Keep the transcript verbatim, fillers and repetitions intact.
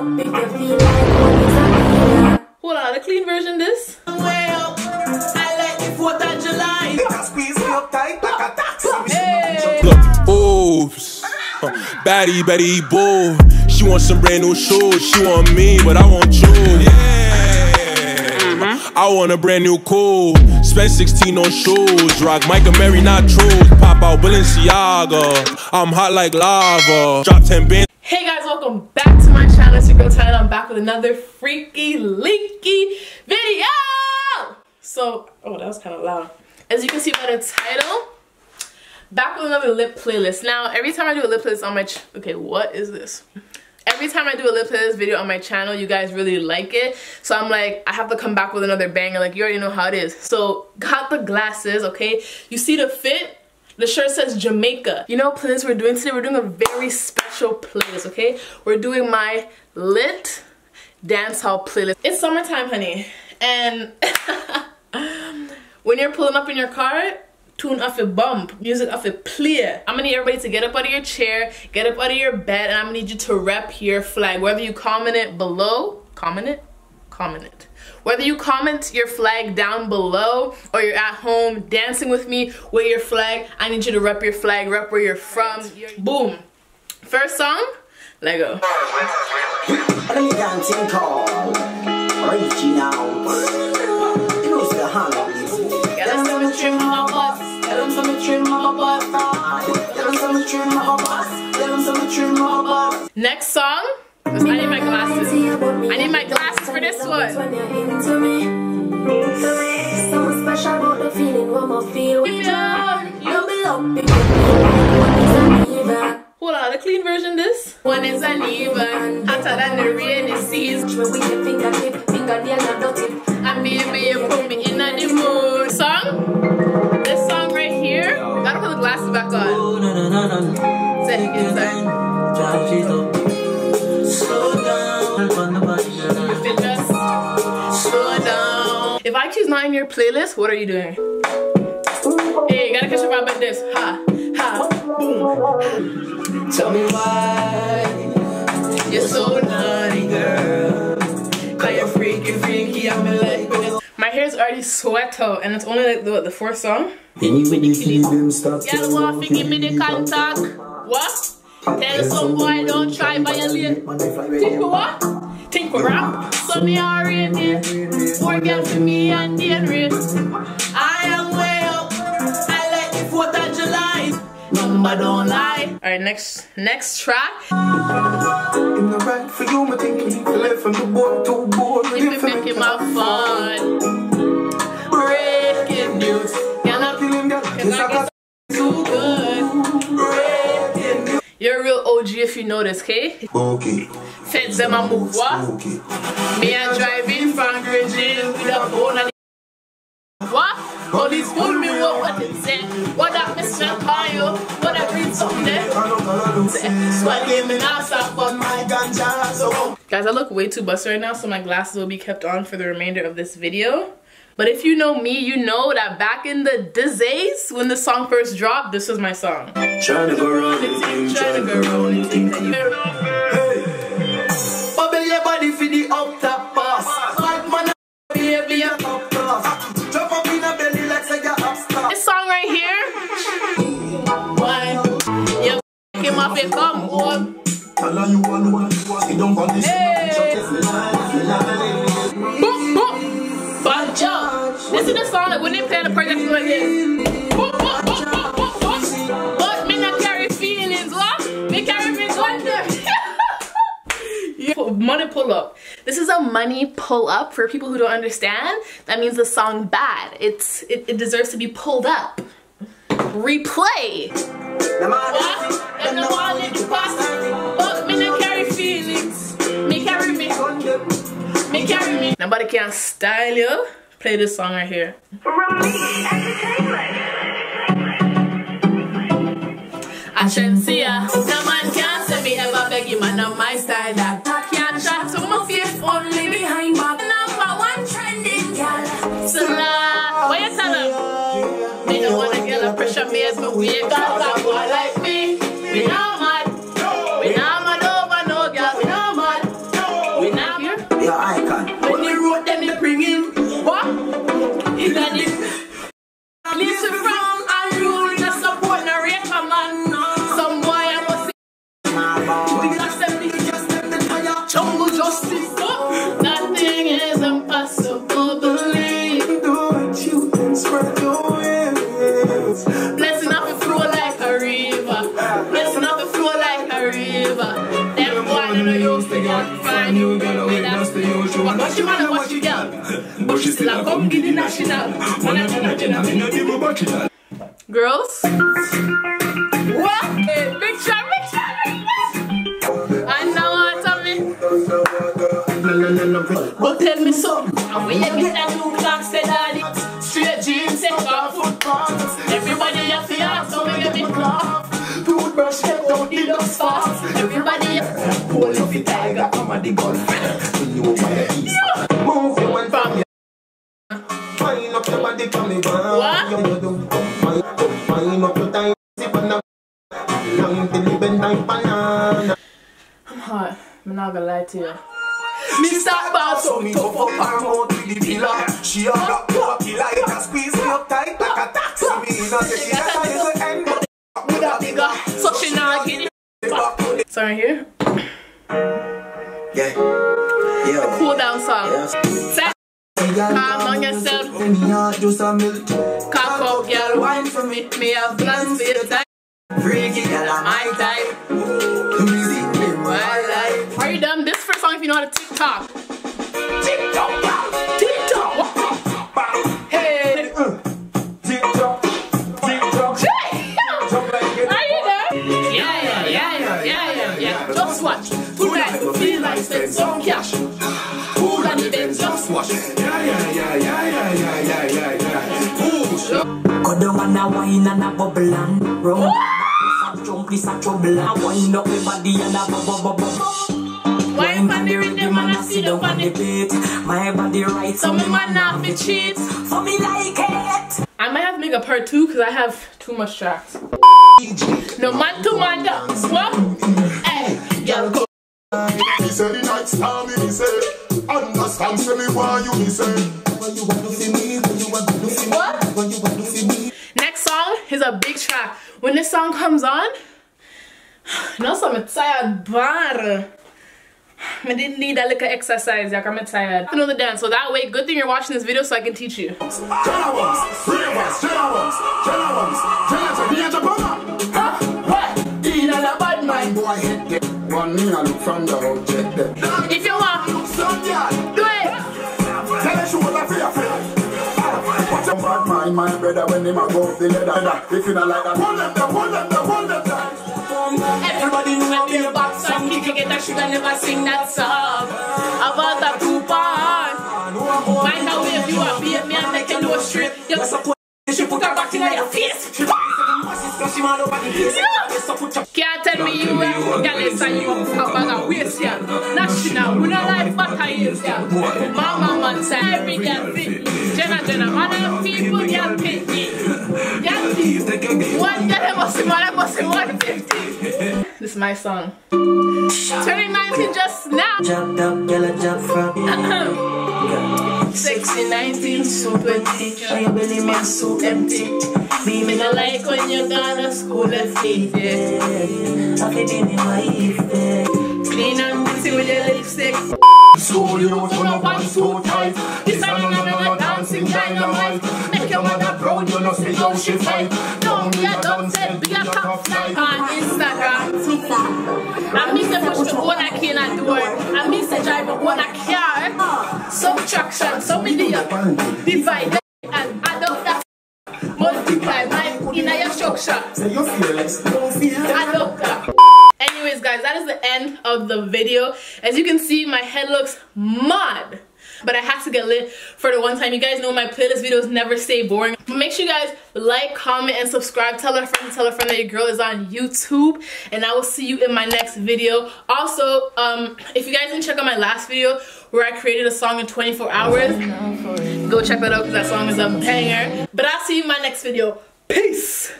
up if you feel like. Hold on, a clean version this. Well, I like the fourth of July. They can squeeze me up tight like a taxi. Hey. Look, oops. Baddie, baddie, boo. She wants some brand new shoes. She want me, but I want you. Yeah. Mm-hmm. I want a brand new cool. Spend sixteen on shoes. Rock Mike and Mary, not true. Pop out Balenciaga. I'm hot like lava. Drop ten bands. Hey guys, welcome back to my channel. It's your girl Tyanna. I'm back with another freaky, leaky video. So, oh, that was kind of loud. As you can see by the title, back with another lip playlist. Now, every time I do a lip playlist on my ch- okay, what is this? Every time I do a lip playlist video on my channel, you guys really like it. So I'm like, I have to come back with another banger. Like, you already know how it is. So, got the glasses, okay? You see the fit? The shirt says Jamaica. You know what playlist we're doing today? We're doing a very special playlist, okay? We're doing my lit dancehall playlist. It's summertime, honey. And when you're pulling up in your car, tune off your bump, music off your play. I'm gonna need everybody to get up out of your chair, get up out of your bed, and I'm gonna need you to rep your flag. Whether you comment it below, comment it, comment it. Whether you comment your flag down below or you're at home dancing with me with your flag, I need you to rep your flag, rep where you're from. Boom. First song, let go. Next song. I need my glasses. I need my glasses for this one. Hold on, a clean version this. One is an even, hotter than the rainy season. And maybe you put me in the mood. Song? This song right here. Gotta put the glasses back on. Say it inside. Slow down. Slow down. If I choose not in your playlist, what are you doing? Hey, you gotta catch your vibe like this. Ha, ha, boom. Tell me why you're so naughty, girl. Cause you're freaky, freaky, I'm in love. My hair's already sweat out, and it's only like the, the fourth song. Yeah, well, give me the contact. What? Tell some boy don't try violate. Think for what? Think for rap. Sunny or rainy. Four girls for me and then rain. I am way up. I like the fourth of July. Number don't lie. Alright, next next track. In the right for you, I think you can live from the board to board. If you make it my fun. Breaking news. Can I get too good? You're a real O G if you know this, okay? Okay. Feds them a move, what? Okay. Me a driving from Grey Jail with a phone and what? Police pull me up, what it say? What that Mister Kyle? What that read something there? Guys, I look way too busted right now, so my glasses will be kept on for the remainder of this video. But if you know me, you know that back in the days when the song first dropped, this was my song. Trying to go round the thing, trying to go round the thing. Bubble your body for the up top pass. Bad man, baby, up top. Jump up in a belly like say you're upstart. This song right here. Why? You came off your come on. Tell you one one, you don't want this. Boom, boom. Bad job. This is the song that when they play the project like this. Boop, boop, boop, boop, boop, boop. But me not carry feelings, what? Me carry me wonder. Yeah. Money pull up. This is a money pull up for people who don't understand. That means the song bad. It's it, it deserves to be pulled up. Replay. What? And the money pass. But me not carry feelings. Me carry me wonder. Me carry me. Nobody can style you. Play this song right here. I shouldn't see ya. No man can't say me ever beg you, man of my style. That I can't chat to my face only behind my number one trending girl. So now, what you tell them? Me don't wanna get a pressure me as my wave. Cause a boy like me, me not mad. Me not mad over no girl, me not mad. Girls, what? Picture, picture, picture. I know what I mean. But tell me something. And we get that new clock, say daddy. Straight jeans, set off foot pants. Everybody have to ask, so we get me cloth. Toothbrush, get out the dust fast. Everybody have to pull off the tiger, come at the gun. When you over the east, move you and family. Fine up your body, come in. What? I'm hot. I'm not gonna lie to you. Mister Basso, me top up her mouth with the pillar. She a got cocky like a squeeze me up tight like a taxi. Me not say that I is a end, but with a bigger, so she not getting it. Sorry here. Yeah. Yeah. Cool down song. Calm on yourself. Cock up, girl, wine for me. Me have plans for your time. Freaky, girl, I'm my type. Music in my life. Are you done? This first song if you know how to TikTok. TikTok, TikTok. Hey. TikTok, TikTok. Are you done? Yeah, yeah, yeah, yeah, yeah, yeah. Just watch. Tonight we feel like spend some cash. Cool and event, just watch. Other man a wine and a bubble and roll. Some jump this a trouble. I wind up my body and a bubble bubble. Wine pan the rhythm and I sit down on the beat. My body right, so me man have the cheats. For me like it. I might have to make a part two because I have too much tracks. No man to man dance, what? Hey, girl go. He said the night star me, he said. Understand me why you, he said. What? Next song is a big track. When this song comes on, no, so I'm tired, bar. I didn't need that little exercise, like I'm tired. I know the dance, so that way, good thing you're watching this video so I can teach you. If you want, do it. My brother when they might go up the ladder. If you not like that, hold them down, hold them down, hold them down. Everybody knew I did a box song. Kick it, I should have never sing that song. About the two part. Find out if you are beat me and make you do a strip. You're supposed to put her back in your face. Can't tell me you are jealous and you are about a waste here. National, we don't like what I is here. Mama man said every girl fit. Jenna, Jenna, other people can pick me. One day must be one, I must be one fifty. This is my song. twenty nineteen just now. Jumped up, yellow jump from sixty nineteen, so twenty. She really makes so empty. Me me no like when you're gone to school and feed it. I've been in my evening. Clean and busy with your lipstick. So you don't want to so tight. This time you're not dancing dynamite. Make your mother proud, you know see how she fight. Don't be a dumb set, be a top flight. On Instagram, TikTok. I miss the push to own a cane and door. I miss the drive to own a car. Subtraction, some idiot. Divide and add up that. Multiply my inner your structure. So you feel like don't feel adopter. Anyways guys, that is the end of the video. As you can see, my head looks mud. But I had to get lit for the one time. You guys know my playlist videos never stay boring. Make sure you guys like, comment, and subscribe. Tell a friend, tell a friend that your girl is on YouTube. And I will see you in my next video. Also, um, if you guys didn't check out my last video where I created a song in twenty-four hours, go check that out because that song is a banger. But I'll see you in my next video. Peace!